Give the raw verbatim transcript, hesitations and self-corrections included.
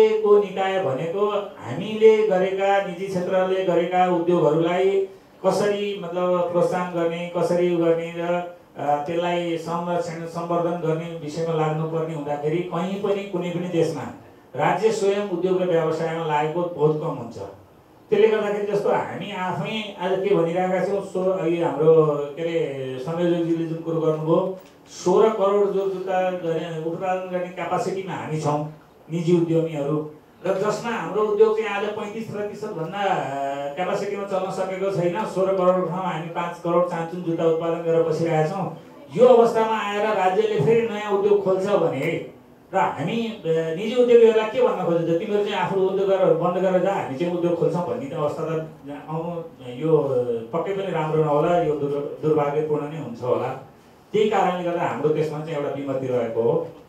को निकाय भनेको हामीले गरेका निजी क्षेत्रले गरेका उद्योगहरूलाई कसरी मतलब प्रोत्साहन गर्ने, कसरी उ गर्ने र त्यसलाई संरक्षण संवर्धन गर्ने विषयमा लाग्नुपर्ने हुँदाखेरि कहीँ पनि कुनै पनि देशमा राज्य स्वयं उद्योग र व्यवसायमा लागेको बहुत कम हुन्छ। त्यसले गर्दाखेरि जस्तो हामी आफै आज के भनिरहेका छौं, सो अहिले हाम्रो के रे संयोजकजीले जुन कुरा गर्नुभयो सोह्र करोड जो जुता उत्पादन गर्ने क्यापासिटीमा हामी छौं निजी उद्यमीहरू, र जसमा हाम्रो उद्योग चाहिँ आज पैंतीस प्रतिशत भन्दा क्यापासिटीमा चल्न सकेको छैन। सोह्र करोड ठाउँमा हामी पाँच करोड चाँचुन जुत्ता उत्पादन गरेर बसिरहेछौँ। यो अवस्थामा आएर राज्यले फेरि नयाँ उद्योग खोल्छ भने र हामी निजी उद्योगीहरूलाई के भन्न खोज्छ, तिमीहरू चाहिँ आफ्नो उद्योग गरेर बन्द गरेर जा, हामी चाहिँ उद्योग खोल्छौँ भन्ने त अवस्था त आउनु यो पक्कै पनि राम्रो नहोला, यो दुर्भाग्यपूर्ण नै हुन्छ होला। त्यही कारणले गर्दा हाम्रो त्यसमा चाहिँ एउटा विमति रहेको हो।